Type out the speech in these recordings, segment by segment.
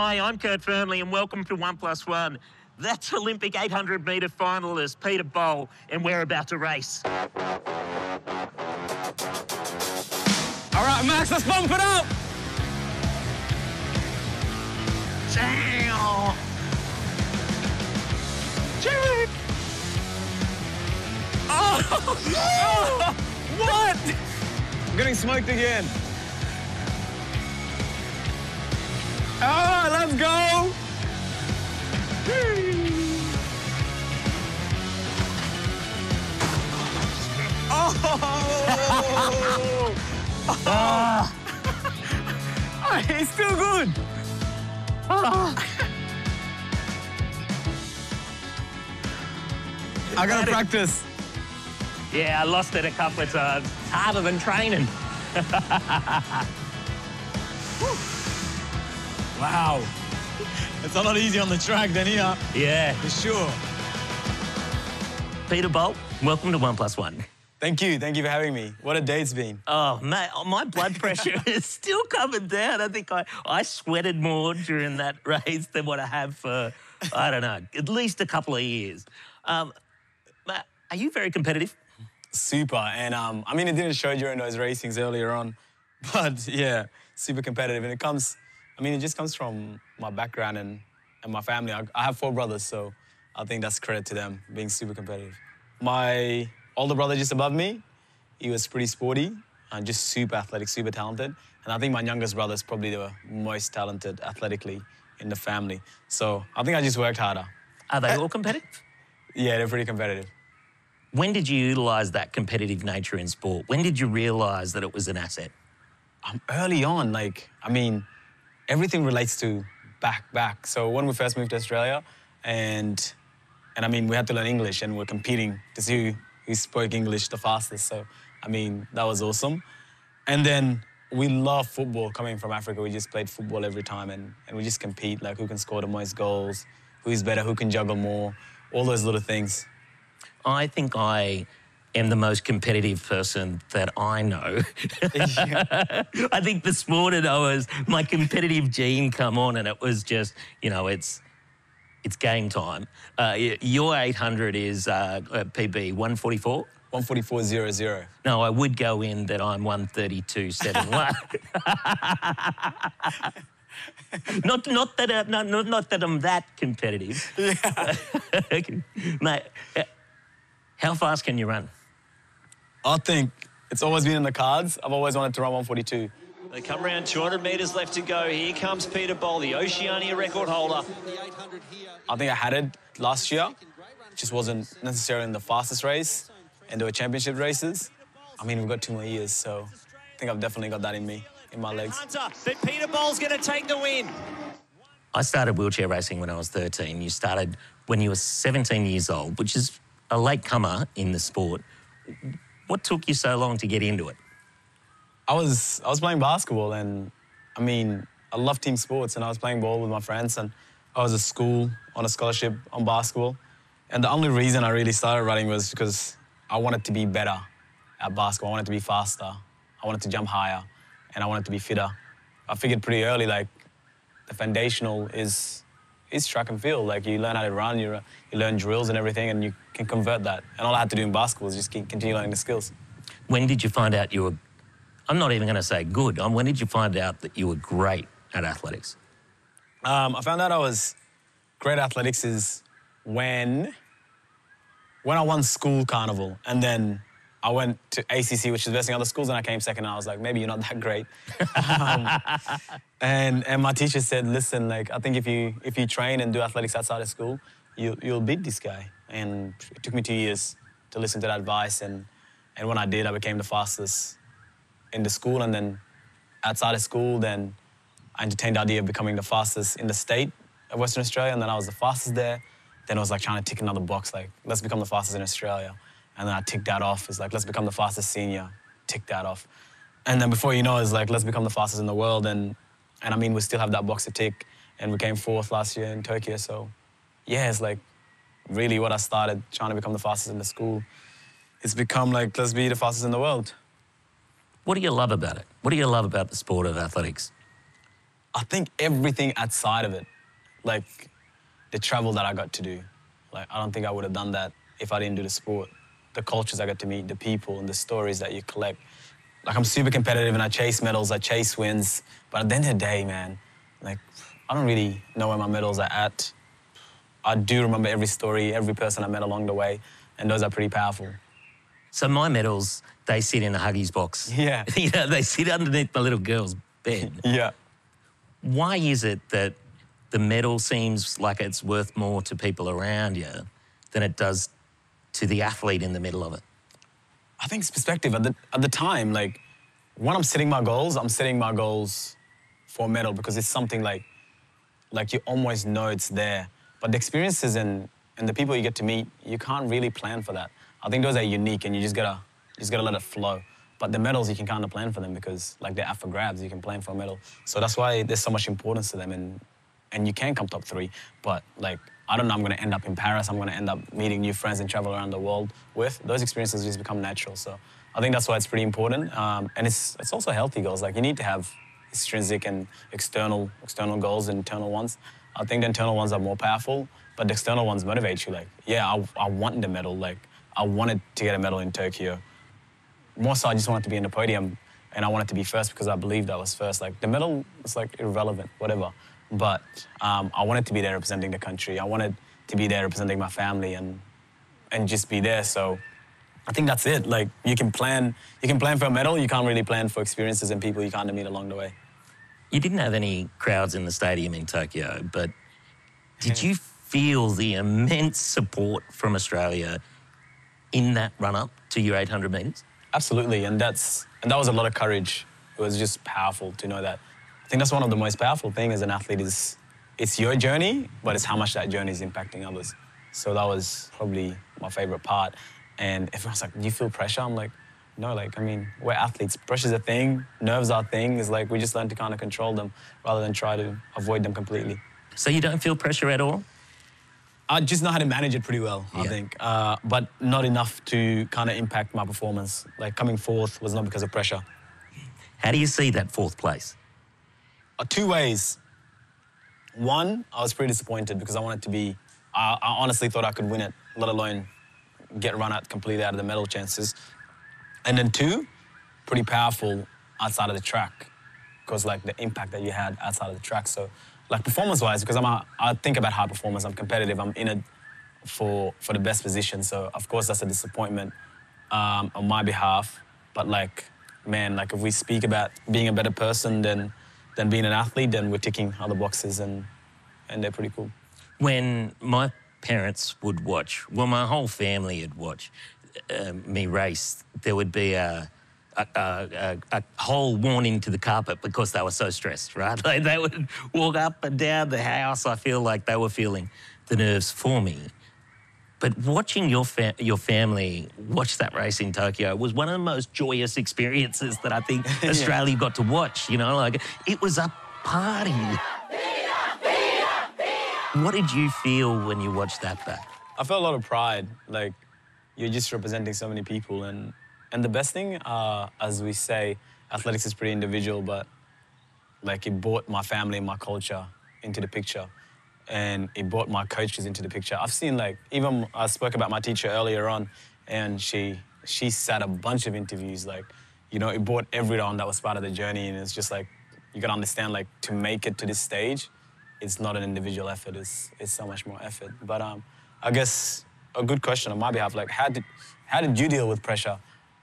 Hi, I'm Kurt Fearnley and welcome to One Plus One. That's Olympic 800 metre finalist Peter Bol, and we're about to race. All right, Max, let's bump it up. Damn. Jared. Oh, what? I'm getting smoked again. Oh, let's go! Oh! Oh. Oh, it's still good. Oh. I gotta practice. Yeah, I lost it a couple of times. Harder than training. Wow. It's a lot easier on the track than here. Yeah. For sure. Peter Bol, welcome to One Plus One. Thank you for having me. What a day it's been. Oh, mate, my blood pressure is still coming down. I think I sweated more during that race than what I have for, I don't know, at least a couple of years. Are you very competitive? Super, and I mean, it didn't show during those racings earlier on, but yeah, super competitive, and it comes... I mean, it just comes from my background and my family. I have four brothers, so I think that's credit to them, being super competitive. My older brother just above me, he was pretty sporty, and just super athletic, super talented. And I think my youngest brother is probably the most talented athletically in the family. So I think I just worked harder. Are they all competitive? Yeah, they're pretty competitive. When did you utilise that competitive nature in sport? When did you realise that it was an asset? Early on, like, I mean... Everything relates to back. So when we first moved to Australia, and I mean, we had to learn English and we're competing to see who spoke English the fastest. So, I mean, that was awesome. And then we love football. Coming from Africa, we just played football every time and we just compete, like who can score the most goals, who's better, who can juggle more, all those little things. I think I... am the most competitive person that I know. Yeah. I think this morning I was, my competitive gene come on and it was just, you know, it's game time. Your 800 is PB 144? 144.00. No, I would go in that I'm 132.71. not that I'm that competitive. Yeah. Mate, how fast can you run? I think it's always been in the cards. I've always wanted to run 142. They come around 200 metres left to go. Here comes Peter Bol, the Oceania record holder. I think I had it last year. It just wasn't necessarily in the fastest race, and there were championship races. I mean, we've got 2 more years, so I think I've definitely got that in me, in my legs. But Peter Bol's going to take the win. I started wheelchair racing when I was 13. You started when you were 17 years old, which is a latecomer in the sport. What took you so long to get into it? I was playing basketball and, I mean, I love team sports and I was playing ball with my friends and I was at school on a scholarship on basketball. And the only reason I really started running was because I wanted to be better at basketball. I wanted to be faster. I wanted to jump higher and I wanted to be fitter. I figured pretty early, like, the foundational is track and field. Like, you learn how to run, you learn drills and everything, and you can convert that. And all I had to do in basketball is just continue learning the skills. When did you find out you were... I'm not even going to say good. When did you find out that you were great at athletics? I found out I was great at athletics is when I won school carnival. And then I went to ACC, which is versing other schools, and I came second, and I was like, maybe you're not that great. And my teacher said, listen, like, I think if you train and do athletics outside of school, you'll beat this guy. And it took me 2 years to listen to that advice, and when I did, I became the fastest in the school, and then outside of school, then I entertained the idea of becoming the fastest in the state of Western Australia, and then I was the fastest there. Then I was like trying to tick another box, like, let's become the fastest in Australia. And then I ticked that off. It's like, let's become the fastest senior. Tick that off. And then before you know, it's like, let's become the fastest in the world. And I mean, we still have that box to tick. And we came 4th last year in Tokyo. So yeah, it's like really what I started trying to become the fastest in the school. It's become like, let's be the fastest in the world. What do you love about it? What do you love about the sport of athletics? I think everything outside of it, like the travel that I got to do, like I don't think I would have done that if I didn't do the sport. The cultures I got to meet, the people and the stories that you collect. Like I'm super competitive and I chase medals, I chase wins, but at the end of the day, man, like I don't really know where my medals are at. I do remember every story, every person I met along the way, and those are pretty powerful. So my medals, they sit in a Huggies box. Yeah. You know, they sit underneath my little girl's bed. Yeah. Why is it that the medal seems like it's worth more to people around you than it does to the athlete in the middle of it? I think it's perspective. At the time, like, when I'm setting my goals for a medal because it's something like you almost know it's there. But the experiences and the people you get to meet, you can't really plan for that. I think those are unique and you just gotta let it flow. But the medals, you can kind of plan for them because like they're up for grabs, you can plan for a medal. So that's why there's so much importance to them and you can come top three, but like, I don't know, I'm gonna end up in Paris, I'm gonna end up meeting new friends and travel around the world with. Those experiences just become natural. So I think that's why it's pretty important. And it's also healthy goals. Like you need to have extrinsic and external goals and internal ones. I think the internal ones are more powerful, but the external ones motivate you. Like, yeah, I want the medal. Like, I wanted to get a medal in Tokyo. More so, I just wanted to be in the podium, and I wanted to be first because I believed I was first. Like, the medal was, like, irrelevant, whatever. But I wanted to be there representing the country. I wanted to be there representing my family and just be there. So I think that's it. Like, you can plan for a medal. You can't really plan for experiences and people you kind of meet along the way. You didn't have any crowds in the stadium in Tokyo, but did you feel the immense support from Australia in that run-up to your 800 metres? Absolutely, and that was a lot of courage. It was just powerful to know that. I think that's one of the most powerful things as an athlete is it's your journey, but it's how much that journey is impacting others. So that was probably my favourite part. And everyone's like, do you feel pressure? I'm like, no, like, I mean, we're athletes. Pressure's a thing, nerves are a thing. It's like we just learn to kind of control them rather than try to avoid them completely. So you don't feel pressure at all? I just know how to manage it pretty well, yeah. I think. But not enough to kind of impact my performance. Like, coming fourth was not because of pressure. How do you see that fourth place? Two ways. One, I was pretty disappointed because I wanted to be... I honestly thought I could win it, let alone get run out completely out of the medal chances. And then two, pretty powerful outside of the track because, like, the impact that you had outside of the track. So, like, performance-wise, because I think about high performance, I'm competitive, I'm in it for the best position. So, of course, that's a disappointment on my behalf. But, like, man, like, if we speak about being a better person than being an athlete, then we're ticking other boxes and they're pretty cool. When my parents would watch, well, my whole family would watch, me race, there would be a whole warning to the carpet because they were so stressed, right? Like they would walk up and down the house. I feel like they were feeling the nerves for me. But watching your family watch that race in Tokyo was one of the most joyous experiences that I think Australia got to watch, you know? Like, it was a party. Peter. What did you feel when you watched that back? I felt a lot of pride, like, you're just representing so many people. And the best thing, as we say, athletics is pretty individual, but like it brought my family and my culture into the picture. And it brought my coaches into the picture. I've seen, like, even I spoke about my teacher earlier on, and she sat a bunch of interviews. Like, you know, it brought everyone that was part of the journey. And it's just like, you gotta understand, like, to make it to this stage, it's not an individual effort. It's so much more effort. But I guess, a good question on my behalf, like how did you deal with pressure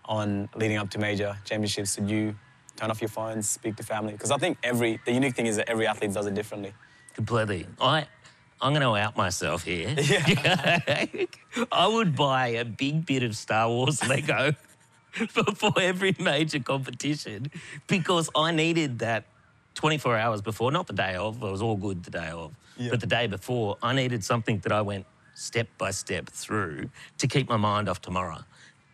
on leading up to major championships? Did you turn off your phones, speak to family? Because I think the unique thing is that every athlete does it differently. Completely. I'm going to out myself here. Yeah. I would buy a big bit of Star Wars Lego before every major competition because I needed that 24 hours before, not the day of, I was all good the day of, but the day before, I needed something that I went step by step through to keep my mind off tomorrow.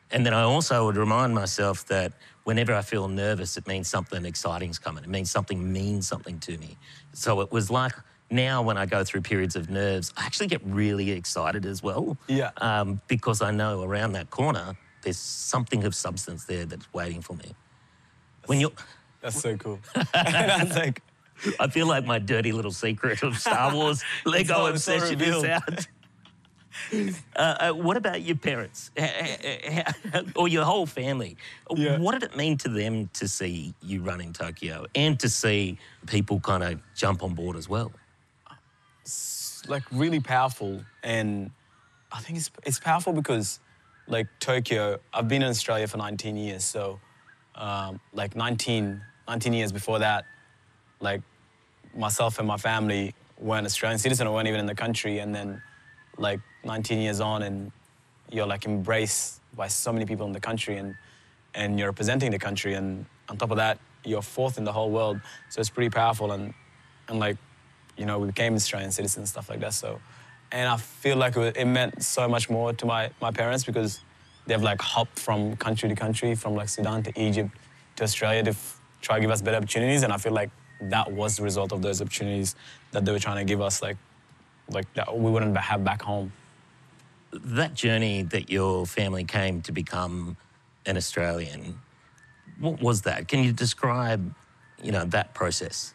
And then I also would remind myself that whenever I feel nervous, it means something exciting's coming. It means something means something to me. So it was like now when I go through periods of nerves, I actually get really excited as well. Yeah. Because I know around that corner, there's something of substance there that's waiting for me. That's so cool. That's like, I feel like my dirty little secret of Star Wars Lego obsession is out. What about your parents or your whole family? Yeah. What did it mean to them to see you run in Tokyo and to see people kind of jump on board as well? It's like really powerful, and I think it's powerful because like Tokyo, I've been in Australia for 19 years, so like 19 years before that, like myself and my family weren't Australian citizens or weren't even in the country, and then like 19 years on and you're like embraced by so many people in the country and you're representing the country, and on top of that you're fourth in the whole world, so it's pretty powerful, and like, you know, we became Australian citizens, stuff like that. So, and I feel like it meant so much more to my parents because they've like hopped from country to country, from like Sudan to Egypt to Australia to try to give us better opportunities, and I feel like that was the result of those opportunities that they were trying to give us, like that we wouldn't have back home. That journey that your family came to become an Australian, what was that? Can you describe, you know, that process?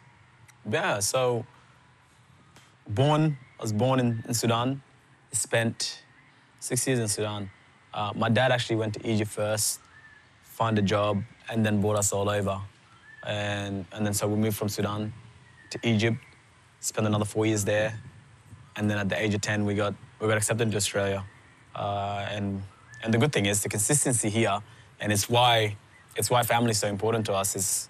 Yeah, so I was born in Sudan, spent 6 years in Sudan. My dad actually went to Egypt first, found a job, and then brought us all over. And then so we moved from Sudan to Egypt, spent another 4 years there, and then at the age of 10, we got accepted to Australia. And the good thing is the consistency here, and it's why family is so important to us.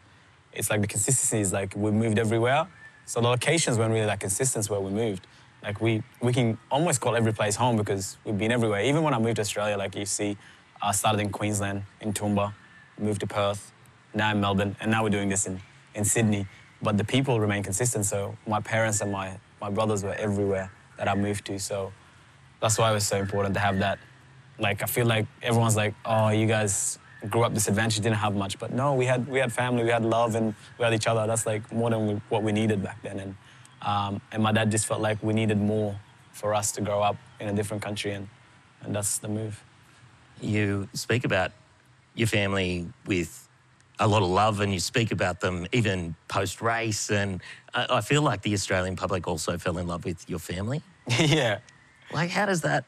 It's like the consistency is like we moved everywhere. So the locations weren't really that consistent where we moved. Like we can almost call every place home because we've been everywhere. Even when I moved to Australia, like you see, I started in Queensland, in Toowoomba, moved to Perth, now in Melbourne, and now we're doing this in Sydney. But the people remain consistent, so my parents and my brothers were everywhere that I moved to, so that's why it was so important to have that. Like, I feel like everyone's like, oh, you guys grew up disadvantaged, didn't have much, but no, we had family, we had love, and we had each other. That's like more than what we needed back then. And my dad just felt like we needed more for us to grow up in a different country, and that's the move. You speak about your family with a lot of love, and you speak about them even post-race, and I feel like the Australian public also fell in love with your family. Yeah. Like, how does that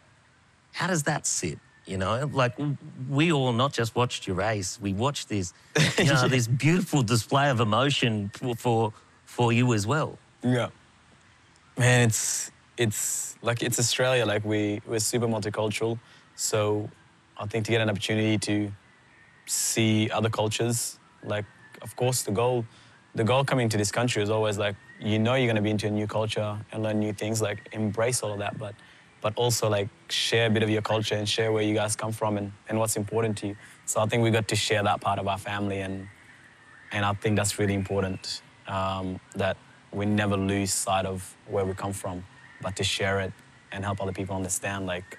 sit, you know? Like, we all not just watched your race, we watched this, you know, this beautiful display of emotion for you as well. Yeah. Man, it's like, it's Australia, like, we're super multicultural, so I think to get an opportunity to see other cultures, like, of course, the goal coming to this country is always like, you know, you're going to be into a new culture and learn new things, like, embrace all of that, but also, like, share a bit of your culture and share where you guys come from and what's important to you. So I think we got to share that part of our family, and I think that's really important, that we never lose sight of where we come from, but to share it and help other people understand, like,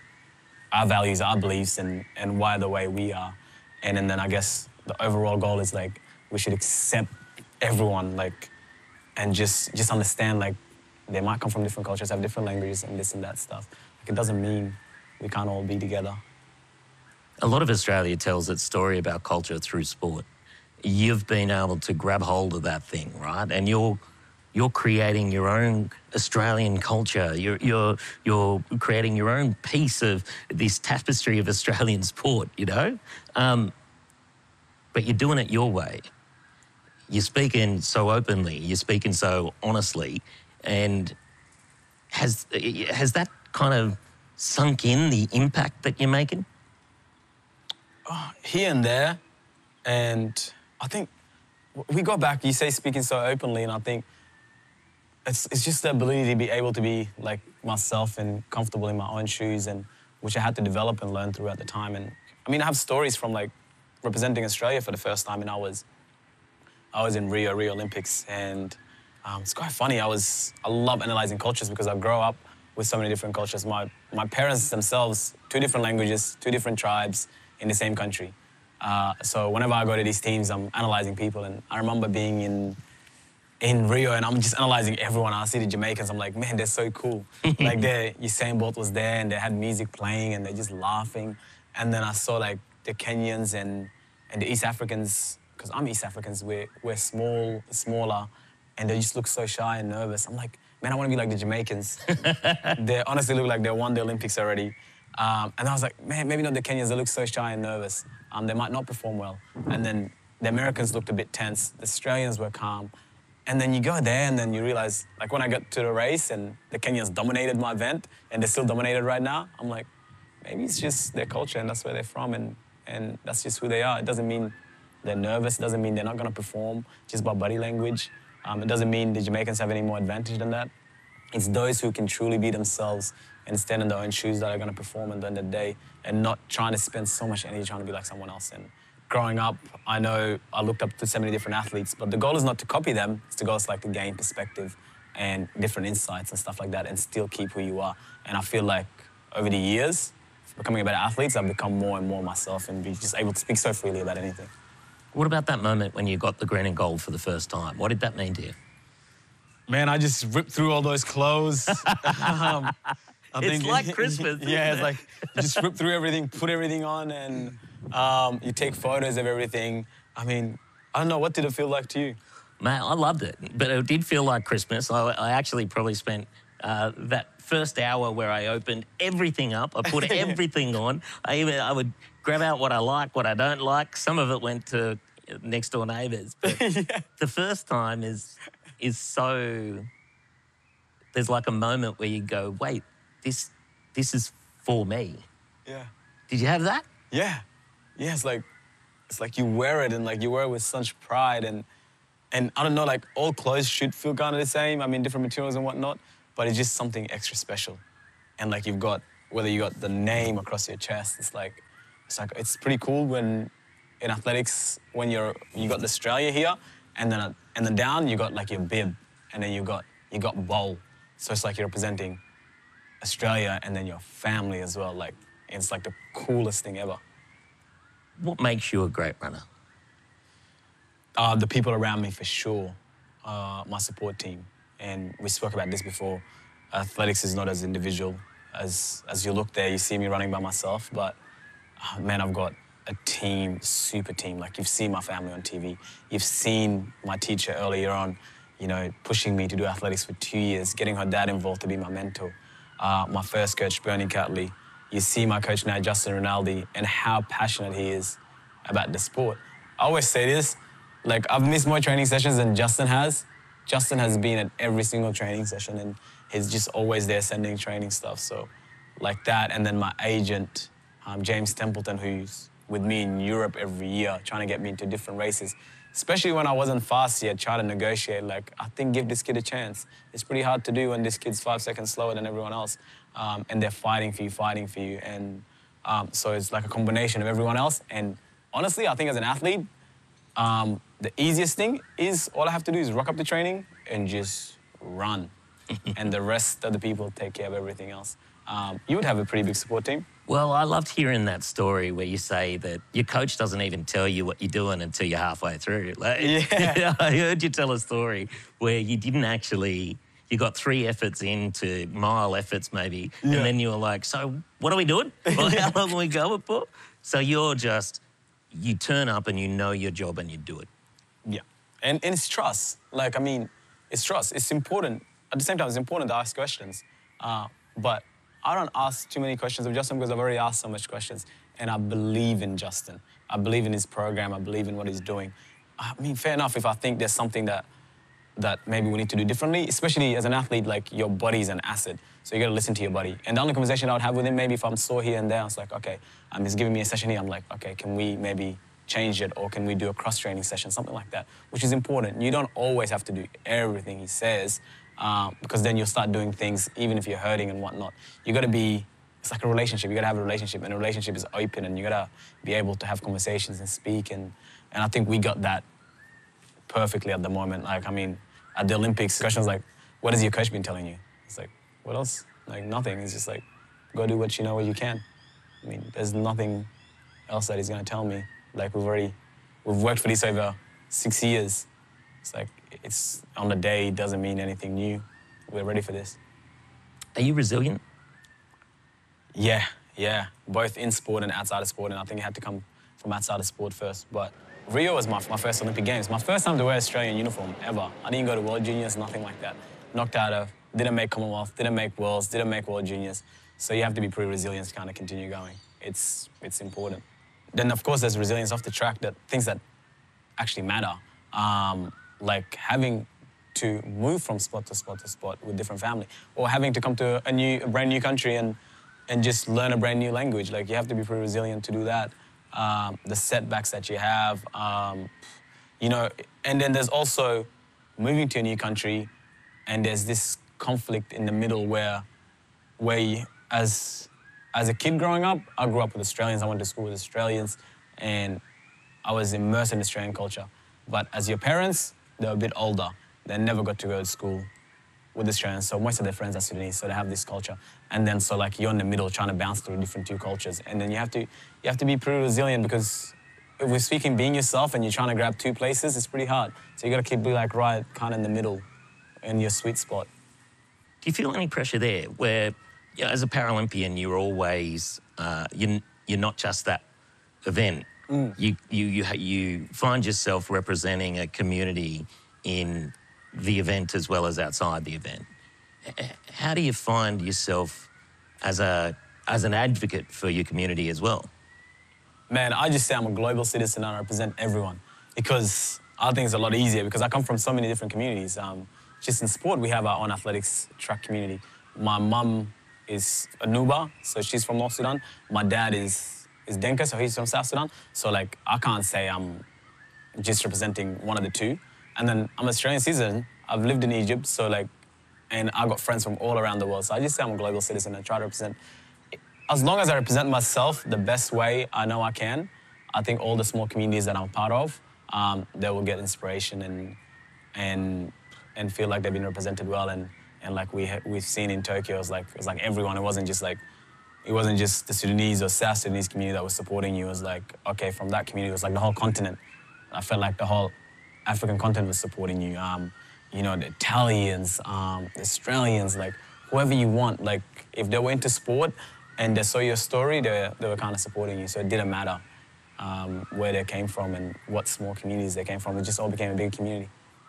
our values, our beliefs, and why the way we are. And then I guess the overall goal is like we should accept everyone, like, and just understand, like, they might come from different cultures, have different languages and this and that stuff. Like, it doesn't mean we can't all be together. A lot of Australia tells its story about culture through sport. You've been able to grab hold of that thing, right? And you're creating your own Australian culture. You're creating your own piece of this tapestry of Australian sport, you know? But you're doing it your way. You're speaking so openly. You're speaking so honestly. And has that kind of sunk in, the impact that you're making? Oh, here and there. And I think we got back, you say speaking so openly, and I think it's just the ability to be able to be like myself and comfortable in my own shoes, and which I had to develop and learn throughout the time. And I mean, I have stories from like representing Australia for the first time, and I was in Rio Olympics, and it's quite funny. I love analysing cultures because I grow up with so many different cultures. My parents themselves, two different languages, two different tribes in the same country. So whenever I go to these teams, I'm analysing people, and I remember being in Rio, and I'm just analysing everyone. I see the Jamaicans, I'm like, man, they're so cool. Like, Usain Bolt was there, and they had music playing, and they're just laughing. And then I saw, like, the Kenyans and the East Africans, because I'm East Africans, we're smaller, and they just look so shy and nervous. I'm like, man, I want to be like the Jamaicans. They honestly look like they won the Olympics already. And I was like, man, maybe not the Kenyans. They look so shy and nervous. They might not perform well. And then the Americans looked a bit tense. The Australians were calm. And then you go there and then you realize, like when I got to the race and the Kenyans dominated my event and they're still dominated right now, I'm like, maybe it's just their culture and that's where they're from and that's just who they are. It doesn't mean they're nervous. It doesn't mean they're not going to perform just by body language. It doesn't mean the Jamaicans have any more advantage than that. It's those who can truly be themselves and stand in their own shoes that are going to perform at the end of the day and not trying to spend so much energy trying to be like someone else. And growing up, I know I looked up to so many different athletes, but the goal is not to copy them. It's the goal is like to gain perspective and different insights and stuff like that and still keep who you are. And I feel like over the years, becoming a better athlete, I've become more and more myself and be just able to speak so freely about anything. What about that moment when you got the green and gold for the first time? What did that mean to you? Man, I just ripped through all those clothes. It's like Christmas. Yeah, it's like you just rip through everything, put everything on, and you take photos of everything. I mean, I don't know, what did it feel like to you? Man, I loved it, but it did feel like Christmas. I actually probably spent that first hour where I opened everything up. I put everything on. I would grab out what I like, what I don't like. Some of it went to next door neighbours. But yeah. The first time is so. There's like a moment where you go, wait, this is for me. Yeah. Did you have that? Yeah. Yeah, it's like you wear it and like you wear it with such pride and I don't know, like all clothes should feel kind of the same. I mean, different materials and whatnot, but it's just something extra special. And like you've got, whether you got the name across your chest, it's like it's pretty cool when in athletics, when you got the Australia here and then down you got like your bib and then you got Bol. So it's like you're representing Australia and then your family as well. Like, it's like the coolest thing ever. What makes you a great runner? The people around me for sure. My support team. And we spoke about this before. Athletics is not as individual. As you look there, you see me running by myself, but man, I've got a team, super team. Like you've seen my family on TV. You've seen my teacher earlier on, you know, pushing me to do athletics for 2 years, getting her dad involved to be my mentor. My first coach, Bernie Catley. You see my coach now, Justin Rinaldi, and how passionate he is about the sport. I always say this, like I've missed more training sessions than Justin has. Justin has been at every single training session and he's just always there sending training stuff, so like that. And then my agent, James Templeton, who's with me in Europe every year, trying to get me into different races. Especially when I wasn't fast yet, trying to negotiate, like, I think give this kid a chance. It's pretty hard to do when this kid's 5 seconds slower than everyone else, and they're fighting for you. And so it's like a combination of everyone else. And honestly, I think as an athlete, the easiest thing is all I have to do is rock up the training and just run. And the rest of the people take care of everything else. You would have a pretty big support team. Well, I loved hearing that story where you say that your coach doesn't even tell you what you're doing until you're halfway through. Like, yeah. I heard you tell a story where you didn't actually, you got 3 efforts into mile efforts maybe, yeah. And then you were like, so what are we doing? Well, yeah. How long are we going for? So you're just, you turn up and you know your job and you do it. Yeah, and it's trust. Like, I mean, it's trust. It's important. At the same time, it's important to ask questions, but I don't ask too many questions of Justin because I've already asked so much questions. And I believe in Justin. I believe in his program. I believe in what he's doing. I mean, fair enough if I think there's something that maybe we need to do differently, especially as an athlete, like your body's an asset. So you got to listen to your body. And the only conversation I would have with him, maybe if I'm sore here and there, I was like, okay, he's giving me a session here. I'm like, okay, can we maybe change it? Or can we do a cross-training session? Something like that, which is important. You don't always have to do everything he says. Because then you'll start doing things even if you're hurting and whatnot. You got to be, it's like a relationship. You got to have a relationship, and a relationship is open, and you got to be able to have conversations and speak. And I think we got that perfectly at the moment. Like, I mean, at the Olympics, the question was like, what has your coach been telling you? It's like, what else? Like, nothing. It's just like, go do what you know, what you can. I mean, there's nothing else that he's going to tell me. Like, we've worked for this over 6 years. It's like, it's on the day, doesn't mean anything new. We're ready for this. Are you resilient? Yeah, both in sport and outside of sport. And I think it had to come from outside of sport first, but Rio was my first Olympic Games. My first time to wear Australian uniform, ever. I didn't go to World Juniors, nothing like that. Knocked out of, didn't make Commonwealth, didn't make Worlds, didn't make World Juniors. So you have to be pretty resilient to kind of continue going. It's important. Then, of course, there's resilience off the track, that things that actually matter. Like having to move from spot to spot to spot with different family, or having to come to a brand new country and just learn a brand new language. Like, you have to be pretty resilient to do that. The setbacks that you have, you know, and then there's also moving to a new country, and there's this conflict in the middle where you, as a kid growing up, I grew up with Australians, I went to school with Australians, and I was immersed in Australian culture. But as your parents, they're a bit older. They never got to go to school with Australians, so most of their friends are Sudanese, so they have this culture. And then, so like, you're in the middle trying to bounce through different two cultures. And then you have to be pretty resilient, because if we're speaking being yourself and you're trying to grab two places, it's pretty hard. So you got to keep be like right kind of in the middle, in your sweet spot. Do you feel any pressure there where, you know, as a Paralympian, you're always, you're not just that event. Mm. You find yourself representing a community in the event as well as outside the event. How do you find yourself as an advocate for your community as well? Man, I just say I'm a global citizen and I represent everyone, because I think it's a lot easier because I come from so many different communities. Just in sport, we have our own athletics track community. My mum is Anuba, so she's from North Sudan. My dad is Denka, so he's from South Sudan. So like, I can't say I'm just representing one of the two. And then I'm Australian citizen. I've lived in Egypt, so like, and I've got friends from all around the world. So I just say I'm a global citizen and try to represent, as long as I represent myself the best way I know I can, I think all the small communities that I'm part of, they will get inspiration and feel like they've been represented well. And like we've seen in Tokyo, it was like everyone. It wasn't just the Sudanese or South Sudanese community that was supporting you. It was like, okay, from that community, it was like the whole continent. I felt like the whole African continent was supporting you. You know, the Italians, the Australians, like whoever you want. Like if they were into sport and they saw your story, they were kind of supporting you. So it didn't matter where they came from and what small communities they came from. It just all became a big community.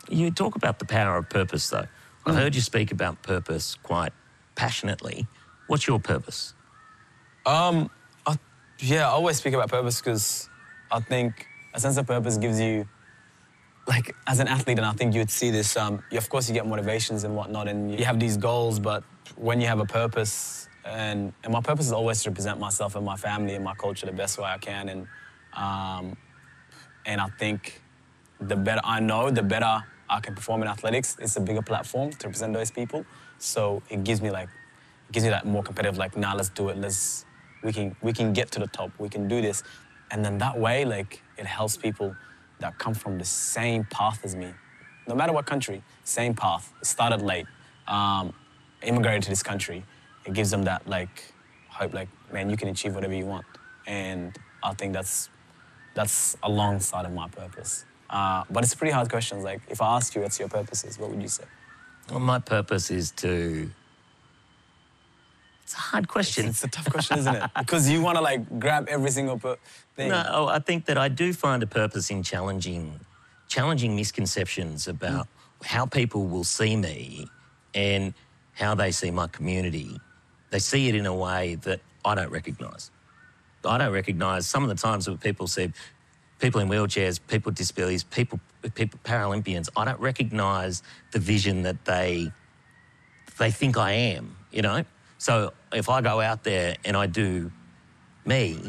You talk about the power of purpose, though. I heard you speak about purpose quite passionately. What's your purpose? I always speak about purpose because I think a sense of purpose gives you, like, as an athlete, and I think you'd see this, of course you get motivations and whatnot, and you have these goals, but when you have a purpose, and my purpose is always to represent myself and my family and my culture the best way I can, and I think the better I know, the better I can perform in athletics. It's a bigger platform to represent those people, so it gives me, like, that more competitive, like, nah, let's do it, we can get to the top, we can do this. And then that way, like, it helps people that come from the same path as me. No matter what country, same path. It started late, immigrated to this country. It gives them that, like, hope, like, man, you can achieve whatever you want. And I think that's alongside of my purpose. But it's a pretty hard question. Like, if I ask you what's your purpose is, what would you say? Well, my purpose is to... It's a hard question. It's a tough question, isn't it? Because you want to, like, grab every single thing. No, I think that I do find a purpose in challenging misconceptions about how people will see me and how they see my community. They see it in a way that I don't recognise. I don't recognise some of the times that people said, people in wheelchairs, people with disabilities, people Paralympians, I don't recognise the vision that they think I am, you know? So if I go out there and I do me,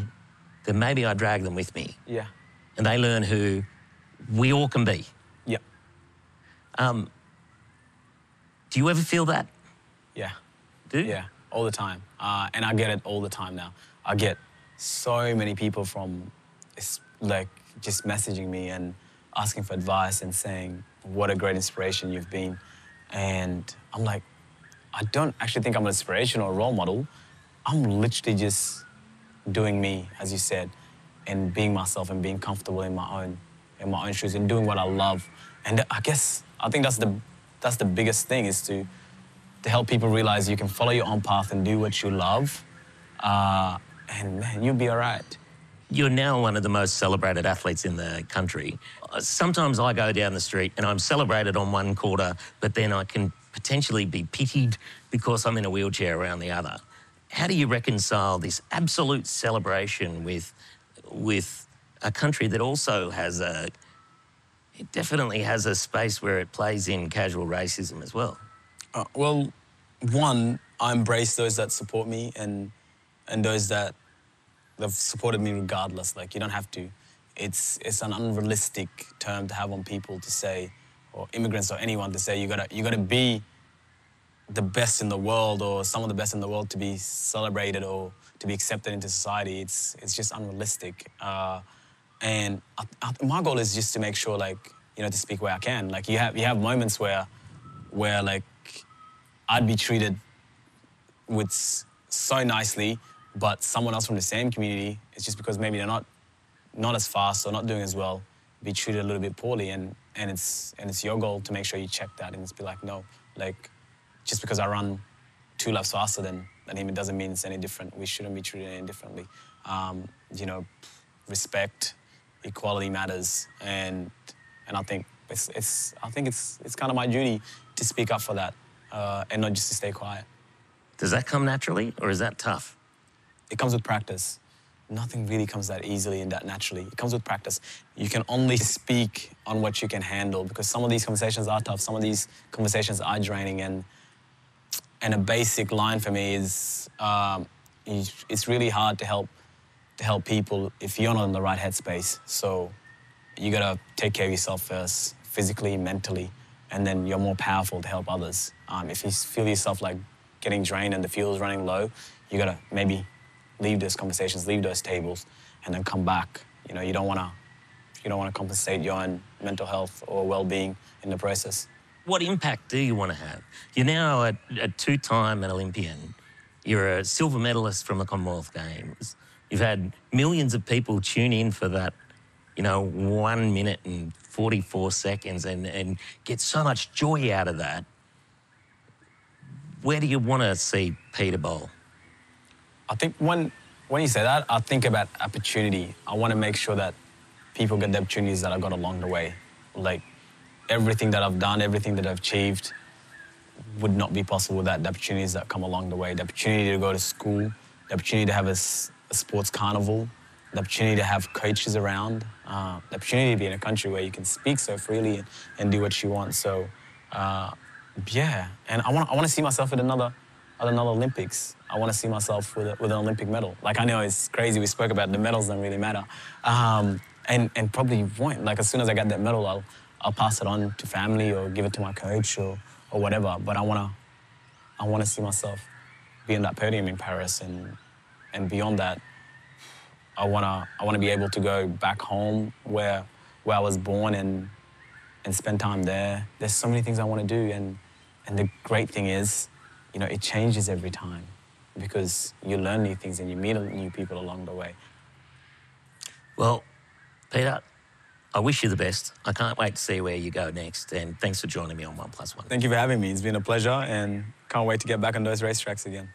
then maybe I drag them with me. Yeah. And they learn who we all can be. Yeah. Do you ever feel that? Yeah. Do you? Yeah, all the time. And I get it all the time now. I get so many people from, like, just messaging me and asking for advice and saying, what a great inspiration you've been. And I'm like, I don't actually think I'm an inspiration or a role model. I'm literally just doing me, as you said, and being myself and being comfortable in my own shoes and doing what I love. And I think that's the biggest thing, is to help people realize you can follow your own path and do what you love, and man, you'll be all right. You're now one of the most celebrated athletes in the country. Sometimes I go down the street and I'm celebrated on one quarter, but then I can potentially be pitied because I'm in a wheelchair around the other. How do you reconcile this absolute celebration with a country that also has a... It definitely has a space where it plays in casual racism as well? Well, one, I embrace those that support me and those that have supported me regardless. Like, you don't have to. It's an unrealistic term to have on people to say, or immigrants or anyone to say, you gotta be the best in the world or some of the best in the world to be celebrated or to be accepted into society. It's just unrealistic. And my goal is just to make sure, like, you know, to speak where I can. Like, you have moments where like, I'd be treated with so nicely, but someone else from the same community, it's just because maybe they're not as fast or not doing as well, be treated a little bit poorly. And it's your goal to make sure you check that and just be like, no, like, just because I run 2 laps faster than him, it doesn't mean it's any different. We shouldn't be treated any differently. You know, respect, equality matters, and I think it's kind of my duty to speak up for that, and not just to stay quiet. Does that come naturally, or is that tough? It comes with practice. Nothing really comes that easily and that naturally. It comes with practice. You can only speak on what you can handle, because some of these conversations are tough, some of these conversations are draining, and a basic line for me is, it's really hard to help people if you're not in the right headspace. So you gotta take care of yourself first, physically, mentally, and then you're more powerful to help others. If you feel yourself like getting drained and the fuel's running low, you gotta maybe leave those conversations, leave those tables, and then come back. You know, you don't wanna compensate your own mental health or well-being in the process. What impact do you wanna have? You're now a two-time Olympian. You're a silver medalist from the Commonwealth Games. You've had millions of people tune in for that, you know, 1 minute and 44 seconds and get so much joy out of that. Where do you want to see Peter Bol? I think when you say that, I think about opportunity. I want to make sure that people get the opportunities that I got along the way. Like, everything that I've done, everything that I've achieved would not be possible without the opportunities that come along the way. The opportunity to go to school, the opportunity to have a sports carnival, the opportunity to have coaches around, the opportunity to be in a country where you can speak so freely and do what you want. So, yeah, and I want to see myself at another Olympics. I want to see myself with an Olympic medal. Like, I know it's crazy. We spoke about the medals don't really matter, and probably won't. Like, as soon as I get that medal, I'll pass it on to family or give it to my coach or whatever. But I want to see myself be in that podium in Paris. And beyond that, I wanna be able to go back home where I was born and spend time there. There's so many things I wanna do, and the great thing is, you know, it changes every time because you learn new things and you meet new people along the way. Well, Peter, I wish you the best. I can't wait to see where you go next, and thanks for joining me on 1+1. Thank you for having me. It's been a pleasure, and can't wait to get back on those racetracks again.